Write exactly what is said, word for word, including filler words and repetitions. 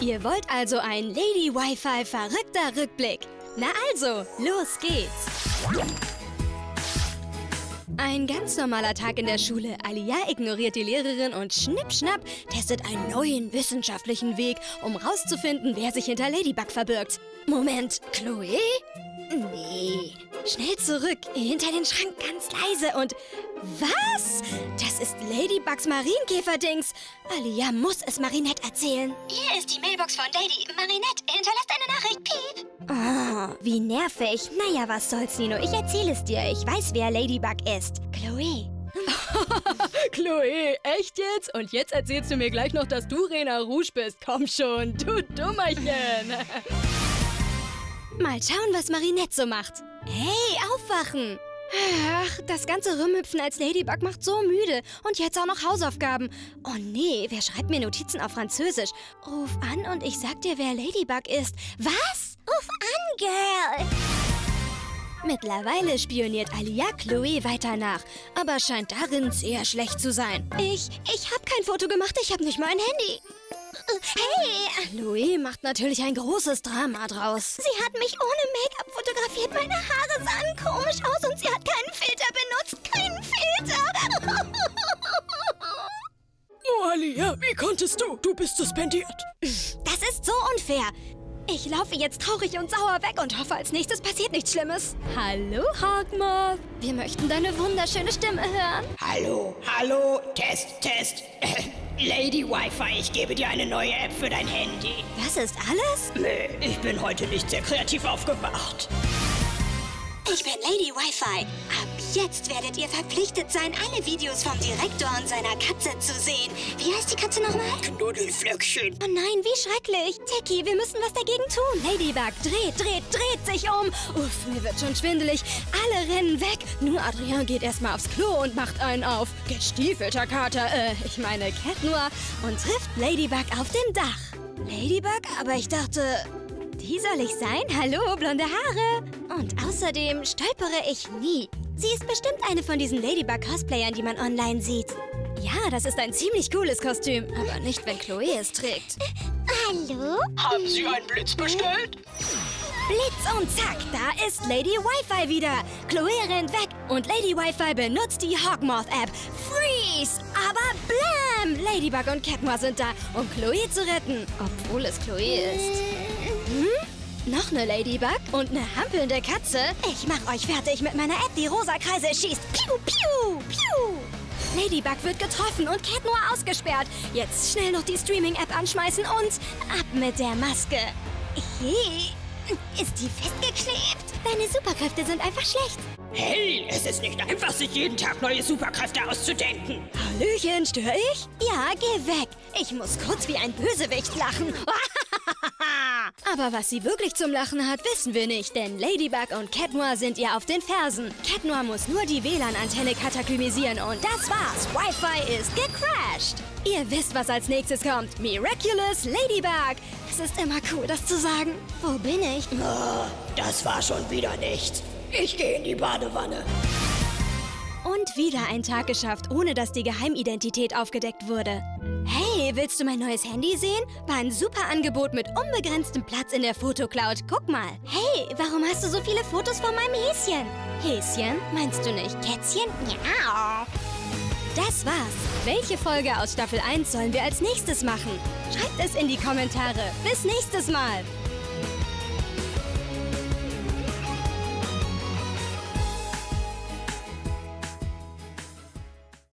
Ihr wollt also ein Lady Wi-Fi verrückter Rückblick. Na also, los geht's. Ein ganz normaler Tag in der Schule. Alia ignoriert die Lehrerin und schnipp, schnapp testet einen neuen wissenschaftlichen Weg, um rauszufinden, wer sich hinter Ladybug verbirgt. Moment, Chloe? Nee. Schnell zurück, hinter den Schrank ganz leise und... Was? Das ist Ladybugs Marienkäferdings. Alia muss es Marinette erzählen. Hier ist die Mailbox von Lady. Marinette hinterlässt eine Nachricht, piep. Oh, wie nervig. Naja, was soll's, Nino. Ich erzähle es dir. Ich weiß, wer Ladybug ist. Chloe. Chloe, echt jetzt? Und jetzt erzählst du mir gleich noch, dass du Rena Rouge bist. Komm schon, du Dummerchen. Mal schauen, was Marinette so macht. Hey, aufwachen! Ach, das ganze Rumhüpfen als Ladybug macht so müde. Und jetzt auch noch Hausaufgaben. Oh nee, wer schreibt mir Notizen auf Französisch? Ruf an und ich sag dir, wer Ladybug ist. Was? Ruf an, Girl! Mittlerweile spioniert Alia Chloe weiter nach, aber scheint darin sehr schlecht zu sein. Ich, ich hab kein Foto gemacht, ich hab nicht mal ein Handy. Hey! Chloe macht natürlich ein großes Drama draus. Sie hat mich ohne Make-up fotografiert, meine Haare sahen komisch aus und sie hat keinen Filter benutzt. Keinen Filter! Oh, Alia, wie konntest du? Du bist suspendiert. Das ist so unfair. Ich laufe jetzt traurig und sauer weg und hoffe, als nächstes passiert nichts Schlimmes. Hallo, Hawk Moth. Wir möchten deine wunderschöne Stimme hören. Hallo, hallo, Test, Test. Lady Wi-Fi, ich gebe dir eine neue App für dein Handy. Das ist alles? Nee, ich bin heute nicht sehr kreativ aufgewacht. Ich bin Lady Wi-Fi. Ab jetzt werdet ihr verpflichtet sein, alle Videos vom Direktor und seiner Katze zu sehen. Wie heißt die Katze nochmal? Knuddelflöckchen. Oh nein, wie schrecklich. Tikki, wir müssen was dagegen tun. Ladybug dreht, dreht, dreht sich um. Uff, mir wird schon schwindelig. Alle rennen weg. Nur Adrien geht erstmal aufs Klo und macht einen auf. Gestiefelter Kater, äh, ich meine Cat Noir. Und trifft Ladybug auf dem Dach. Ladybug? Aber ich dachte... Die soll ich sein? Hallo, blonde Haare. Und außerdem stolpere ich nie. Sie ist bestimmt eine von diesen Ladybug-Cosplayern, die man online sieht. Ja, das ist ein ziemlich cooles Kostüm, aber nicht, wenn Chloe es trägt. Hallo? Haben Sie einen Blitz bestellt? Blitz und zack, da ist Lady Wi-Fi wieder. Chloe rennt weg und Lady Wi-Fi benutzt die Hawk Moth-App. Freeze! Aber blam! Ladybug und Cat Noir sind da, um Chloe zu retten, obwohl es Chloe ist. Hm? Noch eine Ladybug und eine hampelnde Katze. Ich mach euch fertig mit meiner App, die rosa Kreise schießt. Piu, piu, piu. Ladybug wird getroffen und Cat Noir ausgesperrt. Jetzt schnell noch die Streaming-App anschmeißen und ab mit der Maske. Hey, ist die festgeklebt? Deine Superkräfte sind einfach schlecht. Hey, es ist nicht einfach, sich jeden Tag neue Superkräfte auszudenken. Hallöchen, störe ich? Ja, geh weg. Ich muss kurz wie ein Bösewicht lachen. Aber was sie wirklich zum Lachen hat, wissen wir nicht, denn Ladybug und Cat Noir sind ihr auf den Fersen. Cat Noir muss nur die W L A N-Antenne kataklymisieren und das war's. Wi-Fi ist gecrashed. Ihr wisst, was als nächstes kommt. Miraculous Ladybug. Es ist immer cool, das zu sagen. Wo bin ich? Oh, das war schon wieder nichts. Ich gehe in die Badewanne. Und wieder ein Tag geschafft, ohne dass die Geheimidentität aufgedeckt wurde. Hey, willst du mein neues Handy sehen? War ein super Angebot mit unbegrenztem Platz in der Fotocloud. Guck mal. Hey, warum hast du so viele Fotos von meinem Häschen? Häschen? Meinst du nicht? Kätzchen? Ja. Das war's. Welche Folge aus Staffel eins sollen wir als nächstes machen? Schreibt es in die Kommentare. Bis nächstes Mal.